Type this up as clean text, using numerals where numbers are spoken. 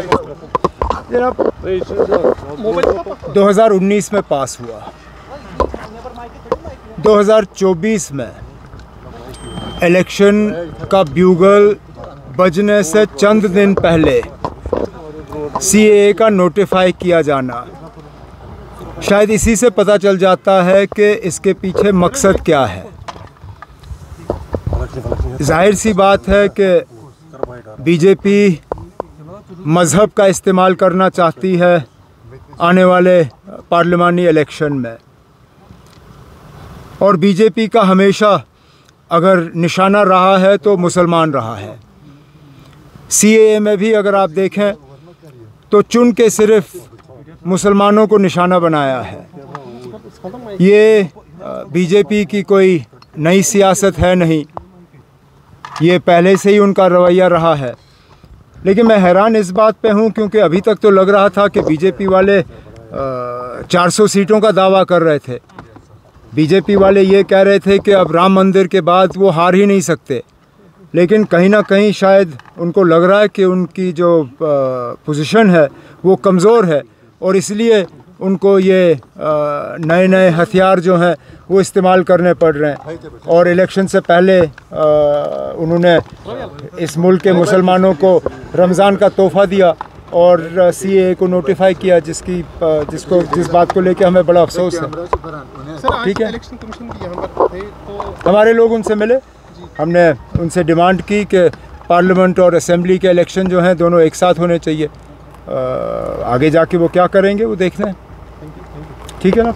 2019 में पास हुआ, 2024 में इलेक्शन का ब्यूगल बजने से चंद दिन पहले सीएए का नोटिफाई किया जाना, शायद इसी से पता चल जाता है कि इसके पीछे मकसद क्या है। जाहिर सी बात है कि बीजेपी मज़हब का इस्तेमाल करना चाहती है आने वाले पार्लियामेंट्री इलेक्शन में, और बीजेपी का हमेशा अगर निशाना रहा है तो मुसलमान रहा है। सीएए में भी अगर आप देखें तो चुन के सिर्फ मुसलमानों को निशाना बनाया है। ये बीजेपी की कोई नई सियासत है नहीं, ये पहले से ही उनका रवैया रहा है। लेकिन मैं हैरान इस बात पे हूँ क्योंकि अभी तक तो लग रहा था कि बीजेपी वाले 400 सीटों का दावा कर रहे थे। बीजेपी वाले ये कह रहे थे कि अब राम मंदिर के बाद वो हार ही नहीं सकते, लेकिन कहीं ना कहीं शायद उनको लग रहा है कि उनकी जो पोजीशन है वो कमज़ोर है, और इसलिए उनको ये नए नए हथियार जो हैं वो इस्तेमाल करने पड़ रहे हैं। और इलेक्शन से पहले उन्होंने इस मुल्क के मुसलमानों को रमज़ान का तोहफ़ा दिया और सीएए को नोटिफाई किया, जिस बात को लेकर हमें बड़ा अफसोस है। ठीक है, हमारे लोग उनसे मिले, हमने उनसे डिमांड की कि पार्लियामेंट और असेंबली के इलेक्शन जो हैं दोनों एक साथ होने चाहिए। आगे जाके वो क्या करेंगे वो देखना है। ठीक है ना।